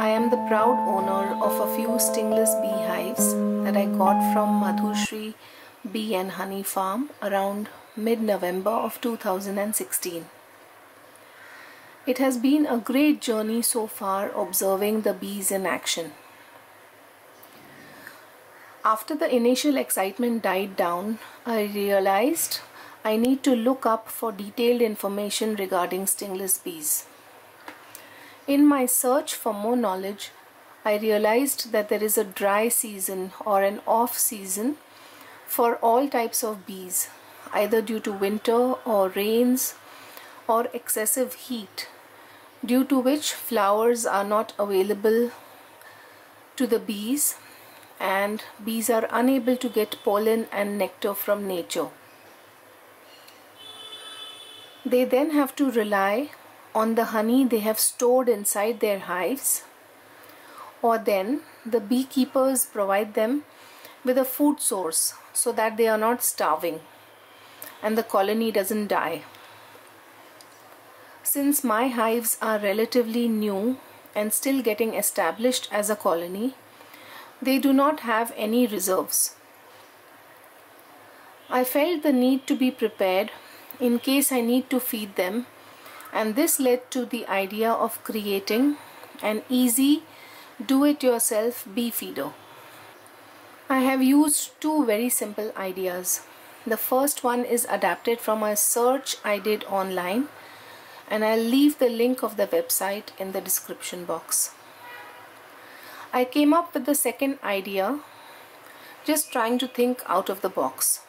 I am the proud owner of a few stingless beehives that I got from Madhushri Bee and Honey Farm around mid-November of 2016. It has been a great journey so far observing the bees in action. After the initial excitement died down, I realized I need to look up for detailed information regarding stingless bees. In my search for more knowledge, I realized that there is a dry season or an off season for all types of bees, either due to winter or rains or excessive heat, due to which flowers are not available to the bees and bees are unable to get pollen and nectar from nature. They then have to rely on the honey they have stored inside their hives, or then the beekeepers provide them with a food source so that they are not starving and the colony doesn't die. Since my hives are relatively new and still getting established as a colony, they do not have any reserves. I felt the need to be prepared in case I need to feed them, and this led to the idea of creating an easy do-it-yourself bee feeder. I have used two very simple ideas. The first one is adapted from a search I did online, and I'll leave the link of the website in the description box. I came up with the second idea, just trying to think out of the box.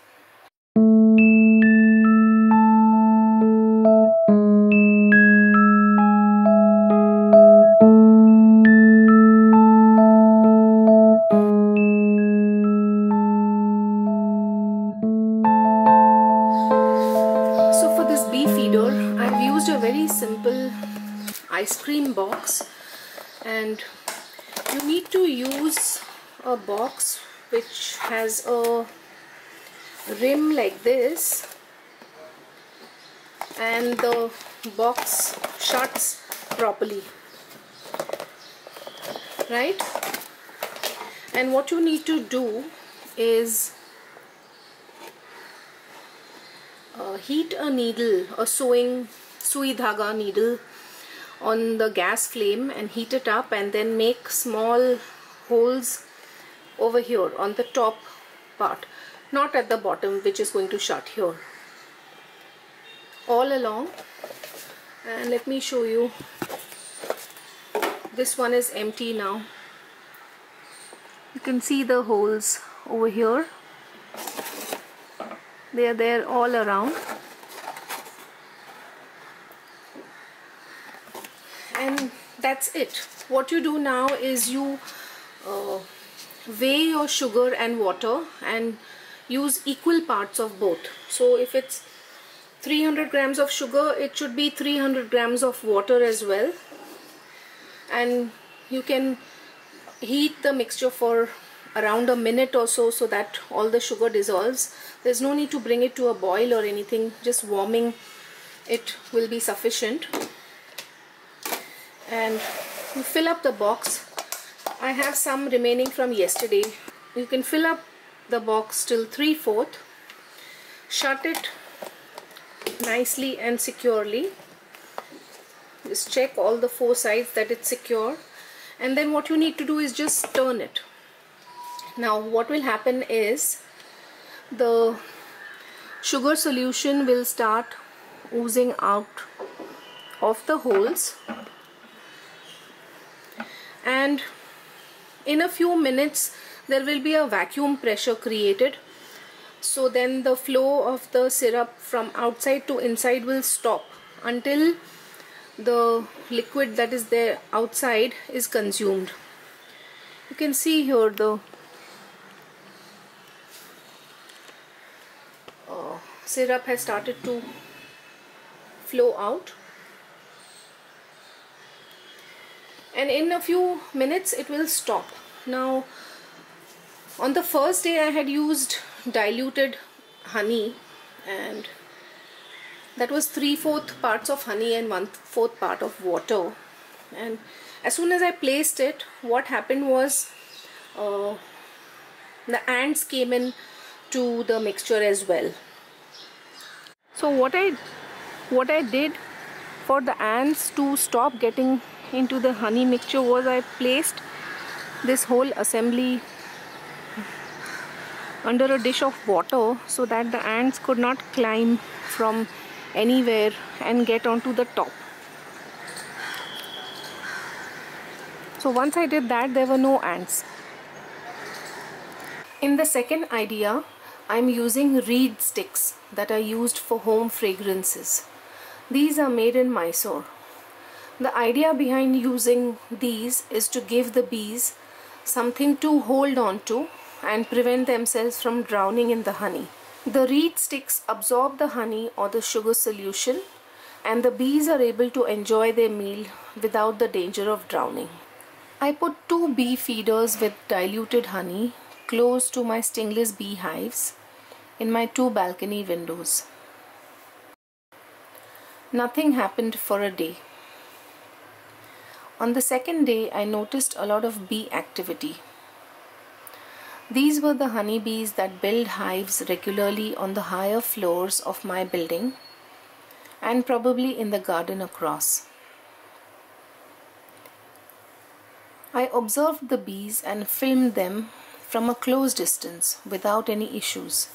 So for this bee feeder, I've used a very simple ice cream box, and you need to use a box which has a rim like this, and the box shuts properly, right? And what you need to do is heat a needle, a sui dhaga needle, on the gas flame and heat it up, and then make small holes over here on the top part, not at the bottom which is going to shut here, all along. And let me show you, this one is empty now. You can see the holes over here, they are there all around. And that's it. What you do now is you weigh your sugar and water and use equal parts of both. So if it's 300 grams of sugar, it should be 300 grams of water as well. And you can heat the mixture for around a minute or so, so that all the sugar dissolves. There's no need to bring it to a boil or anything, just warming it will be sufficient. And you fill up the box. I have some remaining from yesterday. You can fill up the box till 3/4, shut it nicely and securely. Just check all the four sides that it's secure, and then what you need to do is just turn it. Now what will happen is the sugar solution will start oozing out of the holes, and in a few minutes there will be a vacuum pressure created, so then the flow of the syrup from outside to inside will stop until the liquid that is there outside is consumed. You can see here the syrup has started to flow out, and in a few minutes it will stop. Now on the first day I had used diluted honey, and that was 3/4 parts of honey and 1/4 part of water, and As soon as I placed it, what happened was the ants came in to the mixture as well. So what I did for the ants to stop getting into the honey mixture was I placed this whole assembly under a dish of water so that the ants could not climb from anywhere and get onto the top. So once I did that, there were no ants. In the second idea, I'm using reed sticks that are used for home fragrances. These are made in Mysore. The idea behind using these is to give the bees something to hold on to and prevent themselves from drowning in the honey. The reed sticks absorb the honey or the sugar solution, and the bees are able to enjoy their meal without the danger of drowning. I put two bee feeders with diluted honey close to my stingless beehives in my two balcony windows. Nothing happened for a day. On the second day, I noticed a lot of bee activity. These were the honeybees that build hives regularly on the higher floors of my building and probably in the garden across. I observed the bees and filmed them from a close distance without any issues.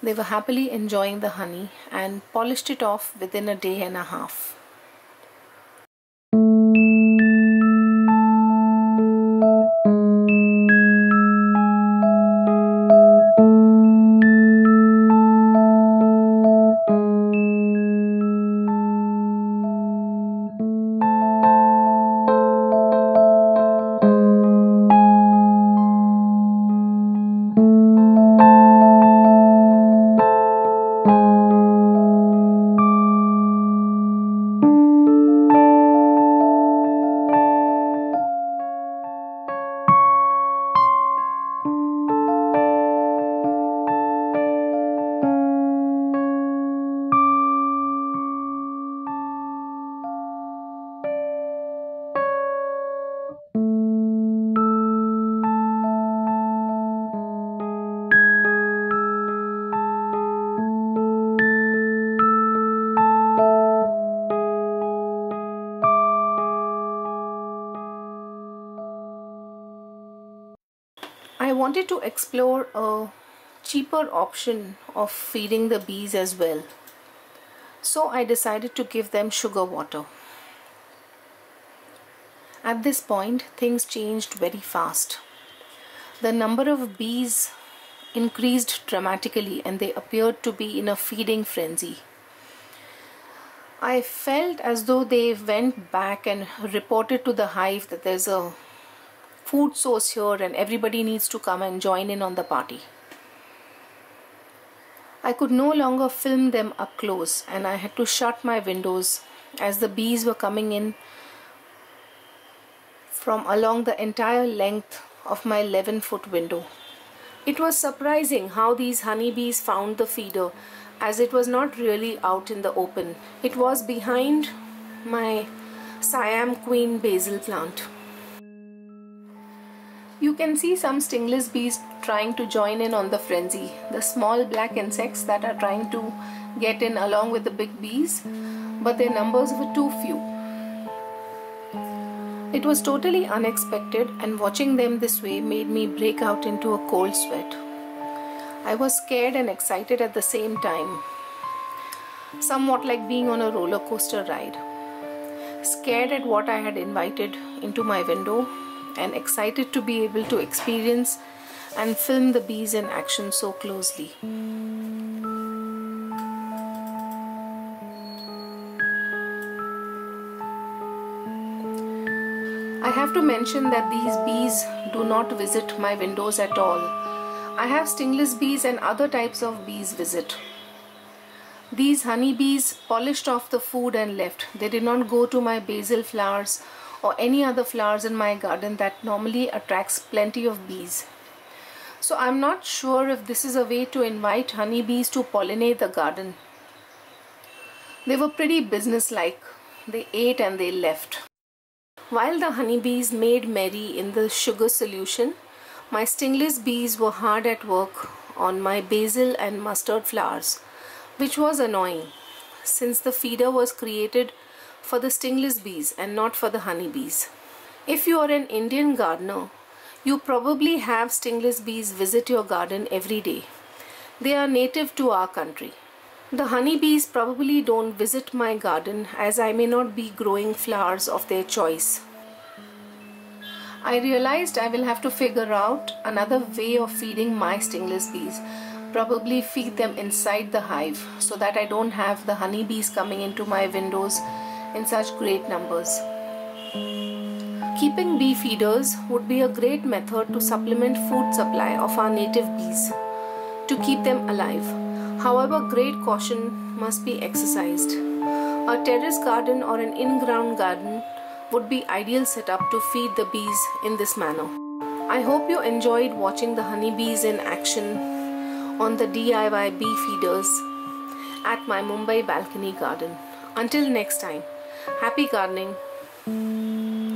They were happily enjoying the honey and polished it off within a day and a half. I wanted to explore a cheaper option of feeding the bees as well, so I decided to give them sugar water. At this point, things changed very fast. The number of bees increased dramatically and they appeared to be in a feeding frenzy. I felt as though they went back and reported to the hive that there's a food source here and everybody needs to come and join in on the party. I could no longer film them up close and I had to shut my windows as the bees were coming in from along the entire length of my 11-foot window. It was surprising how these honeybees found the feeder, as it was not really out in the open. It was behind my Siam Queen basil plant. You can see some stingless bees trying to join in on the frenzy. The small black insects that are trying to get in along with the big bees, but their numbers were too few. It was totally unexpected, and watching them this way made me break out into a cold sweat. I was scared and excited at the same time, somewhat like being on a roller coaster ride. Scared at what I had invited into my window, and excited to be able to experience and film the bees in action so closely. I have to mention that these bees do not visit my windows at all. I have stingless bees and other types of bees visit. These honeybees polished off the food and left. They did not go to my basil flowers or any other flowers in my garden that normally attracts plenty of bees. So I'm not sure if this is a way to invite honeybees to pollinate the garden. They were pretty businesslike. They ate and they left. While the honeybees made merry in the sugar solution, my stingless bees were hard at work on my basil and mustard flowers, which was annoying, since the feeder was created for the stingless bees and not for the honeybees. If you are an Indian gardener, you probably have stingless bees visit your garden every day. They are native to our country. The honeybees probably don't visit my garden as I may not be growing flowers of their choice. I realized I will have to figure out another way of feeding my stingless bees, probably feed them inside the hive so that I don't have the honeybees coming into my windows in such great numbers. Keeping bee feeders would be a great method to supplement food supply of our native bees, to keep them alive. However, great caution must be exercised. A terrace garden or an in-ground garden would be ideal setup to feed the bees in this manner. I hope you enjoyed watching the honeybees in action on the DIY bee feeders at my Mumbai balcony garden. Until next time, happy gardening.